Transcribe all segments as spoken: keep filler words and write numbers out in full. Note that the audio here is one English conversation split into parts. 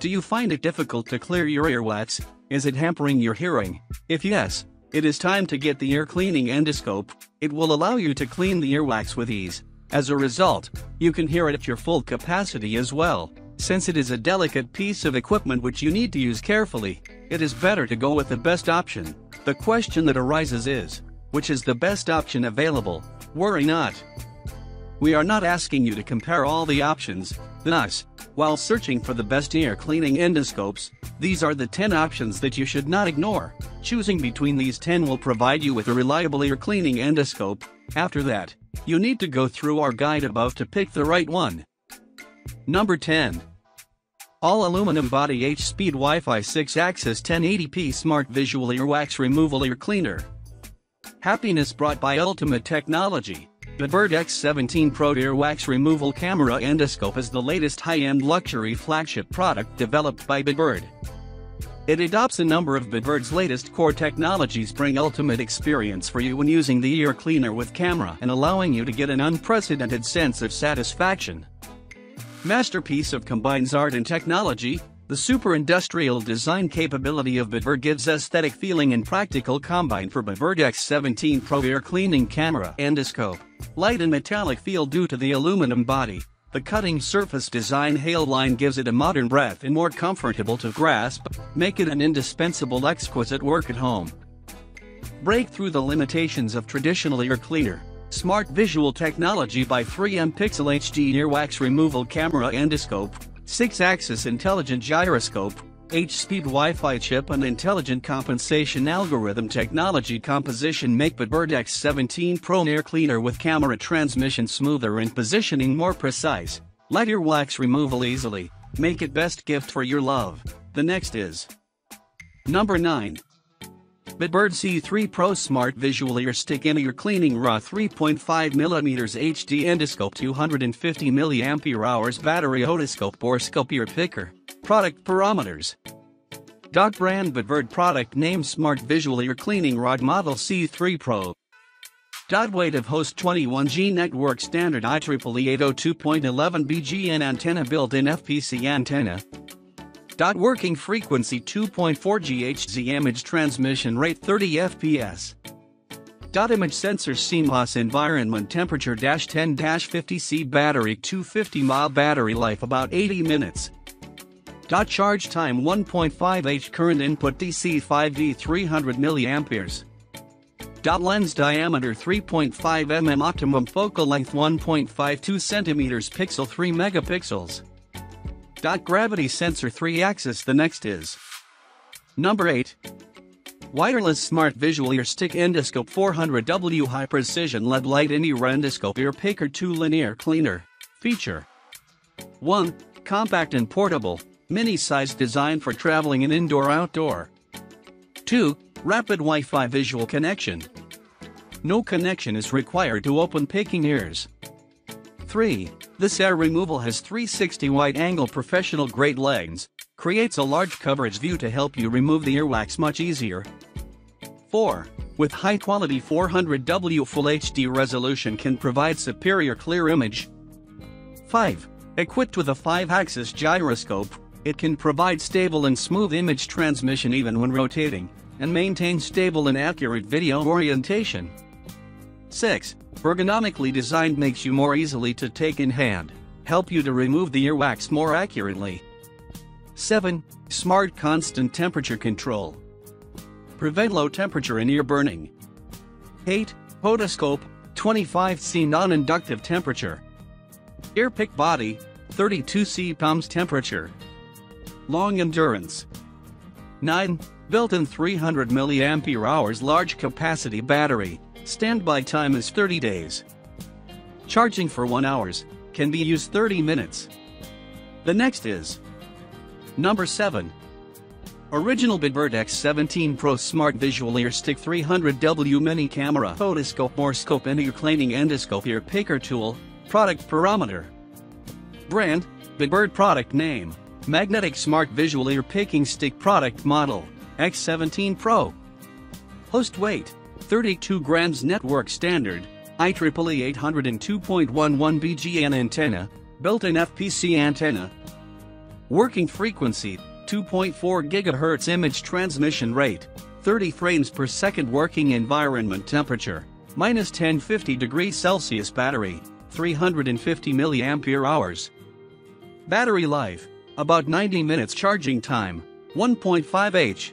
Do you find it difficult to clear your earwax? Is it hampering your hearing? If yes, it is time to get the ear cleaning endoscope. It will allow you to clean the earwax with ease. As a result, you can hear it at your full capacity as well. Since it is a delicate piece of equipment which you need to use carefully, it is better to go with the best option. The question that arises is, which is the best option available? Worry not. We are not asking you to compare all the options, thus, while searching for the best ear cleaning endoscopes, these are the ten options that you should not ignore. Choosing between these ten will provide you with a reliable ear cleaning endoscope. After that, you need to go through our guide above to pick the right one. Number ten. All aluminum body eight speed Wi-Fi six axis ten eighty p Smart Visual Earwax Removal Ear Cleaner. Happiness brought by Ultimate Technology. Bebird X seventeen Pro Earwax Removal Camera Endoscope is the latest high-end luxury flagship product developed by Bebird. It adopts a number of Bebird's latest core technologies, bring ultimate experience for you when using the ear cleaner with camera and allowing you to get an unprecedented sense of satisfaction. Masterpiece of combines art and technology, the super-industrial design capability of Bebird gives aesthetic feeling and practical combine for Bebird X seventeen Pro Ear Cleaning Camera Endoscope. Light and metallic feel due to the aluminum body. The cutting surface design hail line gives it a modern breadth and more comfortable to grasp, make it an indispensable exquisite work at home. Break through the limitations of traditional ear cleaner. Smart visual technology by three megapixel H D earwax removal camera endoscope, six axis intelligent gyroscope, eight speed Wi-Fi chip and intelligent compensation algorithm technology composition make Bebird X seventeen Pro Ear Cleaner with camera transmission smoother and positioning more precise. Light earwax removal easily, make it best gift for your love. The next is Number nine. Bebird C three Pro Smart Visual Ear Stick and Ear Cleaning Raw three point five millimeter H D Endoscope two hundred fifty milliamp hour Battery Otoscope or Scope Ear Picker. Product Parameters. Doc Brand Bebird Product Name Smart Visual Ear Cleaning Rod Model C three Pro. Dot Weight of Host twenty-one G Network Standard I triple E eight oh two point eleven B G N Antenna Built-in F P C Antenna. Dot Working Frequency two point four gigahertz Image Transmission Rate thirty F P S. Dot Image Sensor C M O S Environment Temperature ten fifty C Battery two hundred fifty milliamp hour Battery Life about eighty minutes. Dot charge time one point five hours current input D C five D three hundred milliamp hours. Dot lens diameter three point five millimeters optimum focal length one point five two centimeters pixel three megapixels. Dot gravity sensor three axis. The next is Number eight. Wireless Smart Visual Ear Stick Endoscope four hundred watt High Precision L E D Light In Ear Endoscope Ear Picker two linear Cleaner. Feature one. Compact and portable. Mini-sized design for traveling and indoor-outdoor. two. Rapid Wi-Fi visual connection. No connection is required to open picking ears. three. This ear removal has three sixty wide-angle professional-grade lens, creates a large coverage view to help you remove the earwax much easier. four. With high-quality four hundred watt Full H D resolution can provide superior clear image. five. Equipped with a five axis gyroscope, it can provide stable and smooth image transmission even when rotating, and maintain stable and accurate video orientation. six. Ergonomically designed, makes you more easily to take in hand, help you to remove the earwax more accurately. seven. Smart constant temperature control. Prevent low temperature and ear burning. eight. Otoscope, twenty-five C non-inductive temperature. Ear pick body, thirty-two C pounds temperature. Long endurance. nine. Built-in three hundred milliamp hour large capacity battery, standby time is thirty days. Charging for one hour, can be used thirty minutes. The next is Number seven. Original Bebird X seventeen Pro Smart Visual Ear Stick three hundred watt Mini Camera Otoscope or Scope and Ear Cleaning Endoscope Ear Picker Tool. Product Parameter. Brand, Bebird Product Name, Magnetic Smart Visual Ear Picking Stick Product Model, X seventeen Pro. Host weight, thirty-two grams Network Standard, I triple E eight oh two point eleven B G N Antenna, Built-in F P C Antenna. Working frequency, two point four gigahertz image transmission rate, thirty frames per second working environment temperature, minus ten fifty degrees Celsius battery, three hundred fifty milliamp hours. Battery life, about ninety minutes charging time, one point five hours.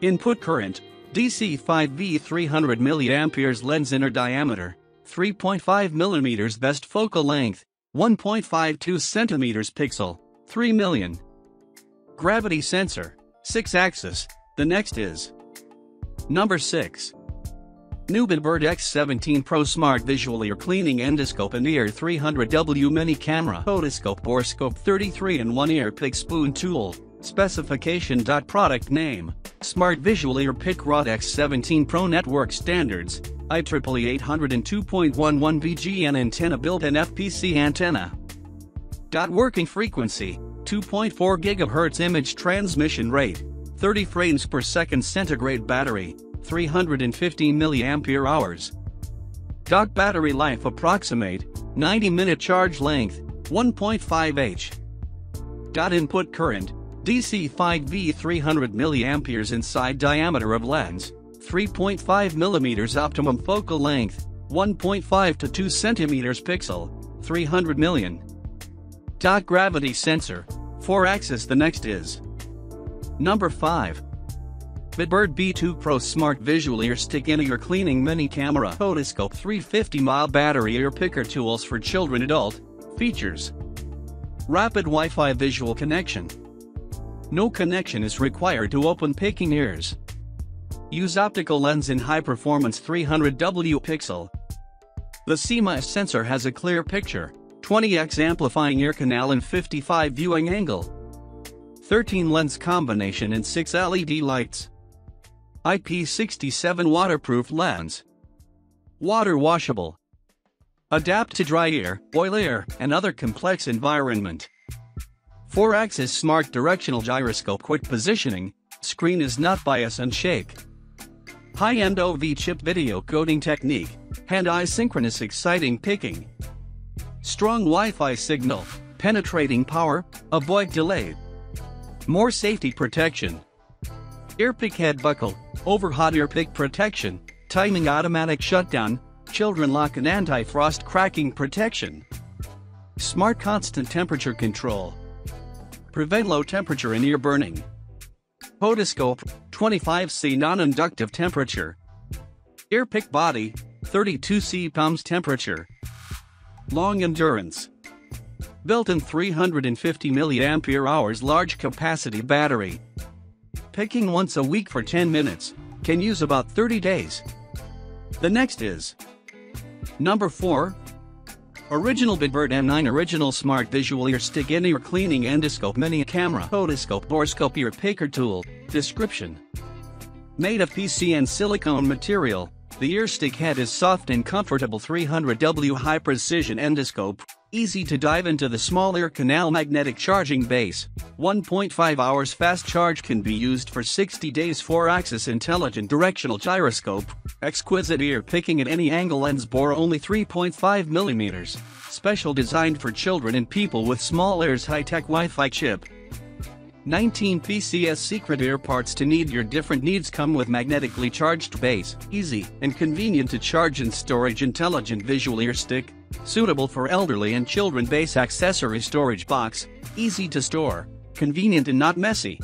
Input current, D C five V three hundred milliamp hours lens inner diameter, three point five millimeters best focal length, one point five two centimeters pixel, three million. Gravity sensor, six axis, the next is. Number six. New Bebird X seventeen Pro Smart Visual Ear Cleaning Endoscope and Ear three hundred watt Mini Camera Otoscope or Scope thirty-three in one Ear Pick Spoon Tool. Specification. Product name, Smart Visual Ear Pick Rod X seventeen Pro Network Standards, I triple E eight oh two dot eleven B G N Antenna Built and F P C Antenna. Working frequency, two point four gigahertz image transmission rate, thirty frames per second centigrade battery, three hundred fifty milliamp hours. Dock battery life approximate, ninety minute charge length, one point five hours. Dot input current, D C five V three hundred milliamp hours inside diameter of lens, three point five millimeters optimum focal length, one point five to two centimeters pixel, three hundred million. Dot gravity sensor, four axis. The next is. Number five. Bebird B two Pro Smart Visual Ear Stick In Ear Cleaning Mini Camera Otoscope three hundred fifty milliamp hour Battery Ear Picker. Tools for Children. Adult. Features. Rapid Wi-Fi visual connection. No connection is required to open picking ears. Use optical lens in high performance three hundred watt pixel. The C M O S sensor has a clear picture, twenty x amplifying ear canal and fifty-five viewing angle. thirteen lens combination and six L E D lights. I P sixty-seven waterproof lens. Water washable. Adapt to dry ear, oil ear, and other complex environment. four axis smart directional gyroscope. Quick positioning, screen is not bias and shake. High-end O V chip video coding technique, hand-eye synchronous exciting picking. Strong Wi-Fi signal, penetrating power, avoid delay. More safety protection. Earpick head buckle, overhot earpick protection, timing automatic shutdown, children lock and anti-frost cracking protection. Smart constant temperature control. Prevent low temperature and ear burning. Otoscope, twenty-five C non-inductive temperature. Earpick body, thirty-two C pounds temperature. Long endurance. Built-in three hundred fifty milliamp hours large capacity battery. Picking once a week for ten minutes, can use about thirty days. The next is. Number four. Original Bebird M nine Original Smart Visual Ear Stick In Ear Cleaning Endoscope Mini Camera Otoscope or Scope Ear Picker Tool. Description. Made of P C and silicone material, the ear stick head is soft and comfortable. three hundred watt high-precision endoscope. Easy to dive into the small ear canal. Magnetic charging base, one point five hours fast charge. Can be used for sixty days. four axis intelligent directional gyroscope, exquisite ear picking at any angle. Lens bore only three point five millimeters, special designed for children and people with small ears. High-tech Wi-Fi chip. nineteen P C S secret ear parts to need your different needs. Come with magnetically charged base, easy and convenient to charge and storage. Intelligent visual ear stick, suitable for elderly and children. Base accessory storage box, easy to store, convenient and not messy.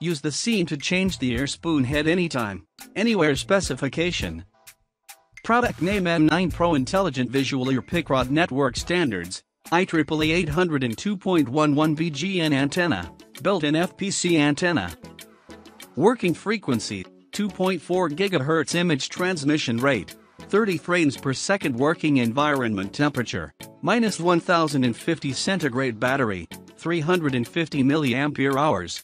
Use the seam to change the ear spoon head anytime, anywhere. Specification. Product name M nine Pro Intelligent Visual Ear Pick Rod Network Standards, I triple E eight oh two dot eleven B G N Antenna, Built-in F P C Antenna. Working frequency, two point four gigahertz image transmission rate, thirty frames per second working environment temperature, minus one thousand fifty centigrade battery, three hundred fifty milliamp hours.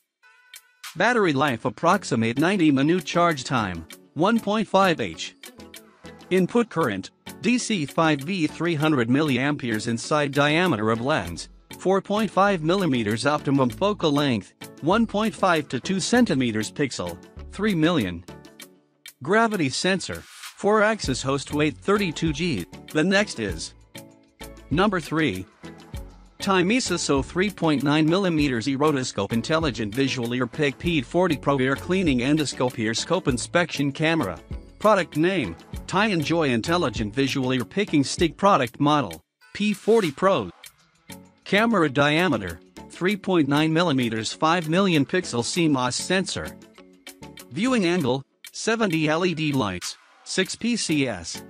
Battery life approximate ninety minute charge time, one point five hours. Input current, D C five V three hundred milliamp hours inside diameter of lens, four point five millimeters optimum focal length, one point five to two centimeters pixel, three million. Gravity sensor, four axis host weight thirty-two grams. The next is. Number three. TIMESISO three point nine millimeter Erotoscope Intelligent Visual Earpig P forty Pro Ear Cleaning Endoscope Earscope Inspection Camera. Product name, T I Enjoy Intelligent Visual Ear Picking Stick. Product model, P forty Pro. Camera diameter, three point nine millimeter five million pixel C M O S sensor. Viewing angle, seventy L E D lights, six P C S.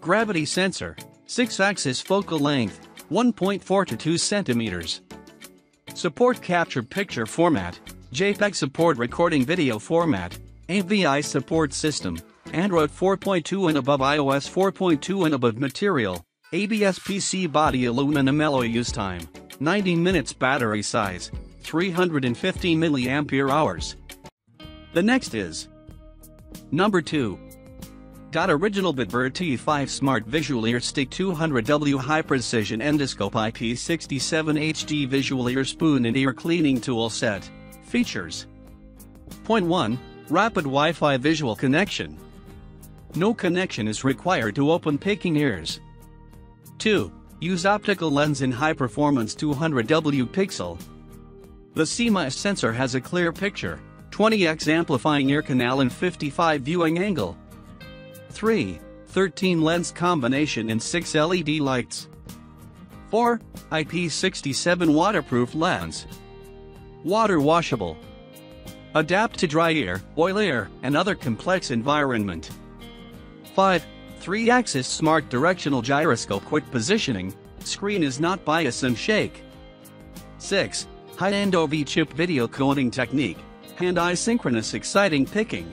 Gravity sensor, six axis focal length, one point four to two centimeters. Support capture picture format, JPEG support recording video format, A V I support system, Android four point two and above, iOS four point two and above. Material, A B S P C body, aluminum alloy. Use time, ninety minutes. Battery size, three hundred fifty milliamp hours. The next is number two. Original Bebird T five Smart Visual Ear Stick two hundred watt High Precision Endoscope I P sixty-seven H D Visual Ear Spoon and Ear Cleaning Tool Set. Features. Point one. Rapid Wi-Fi visual connection. No connection is required to open picking ears. Two. Use optical lens in high performance two hundred watt pixel. The C M O S sensor has a clear picture, twenty x amplifying ear canal and fifty-five viewing angle. Three. thirteen lens combination and six L E D lights. Four. I P sixty-seven waterproof lens. Water washable. Adapt to dry air, oil air, and other complex environment. Five. three axis smart directional gyroscope. Quick positioning, screen is not bias and shake. Six. High-end O V chip video coding technique, hand-eye synchronous exciting picking.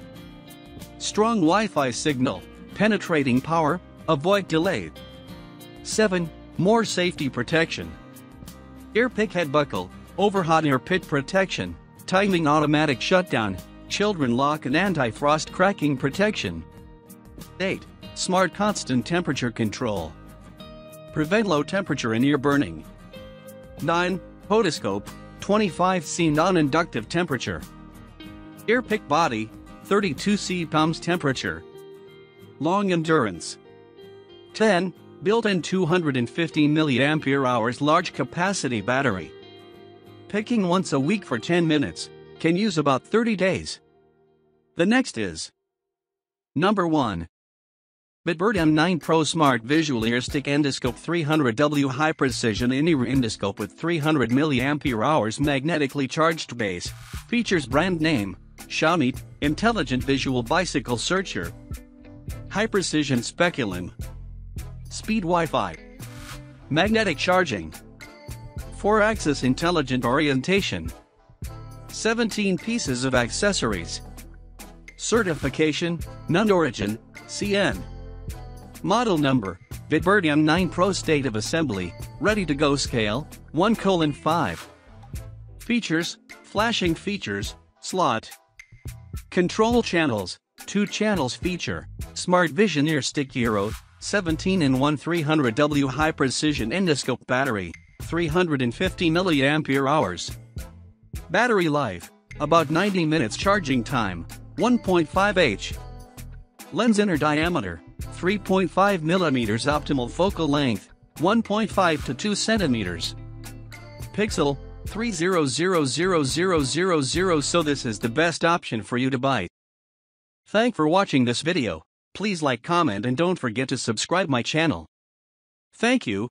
Strong Wi-Fi signal, penetrating power, avoid delay. Seven. More safety protection. Ear pick head buckle, overhot ear pit protection, timing automatic shutdown, children lock and anti-frost cracking protection. Eight. Smart constant temperature control. Prevent low temperature and ear burning. Nine. Otoscope, twenty-five C non-inductive temperature. Ear pick body, thirty-two C pounds temperature. Long endurance. Ten. Built-in two hundred fifty milliamp hours large capacity battery. Picking once a week for ten minutes, can use about thirty days. The next is number one. Bebird M nine Pro Smart Visual Ear Stick Endoscope three hundred watt High Precision In-Ear Endoscope with three hundred milliamp hours magnetically charged base. Features brand name, Xiaomi. Intelligent Visual Bicycle Searcher. High Precision Speculum. Speed Wi-Fi. Magnetic Charging. four axis Intelligent Orientation. seventeen pieces of accessories. Certification, non-origin, C N. Model number, Bebird M nine Pro. State of assembly, ready to go. Scale, one colon five. Features, flashing features, slot. Control channels, two channels. Feature, Smart Vision Ear Stick Euro, seventeen in one three hundred watt High Precision Endoscope. Battery, three hundred fifty milliamp hours. Battery life, about ninety minutes. Charging time, one point five hours. Lens inner diameter, three point five millimeters. Optimal focal length, one point five to two centimeters. Pixel, three hundred thousand. So this is the best option for you to buy. Thanks for watching this video. Please like, comment, and don't forget to subscribe my channel. Thank you.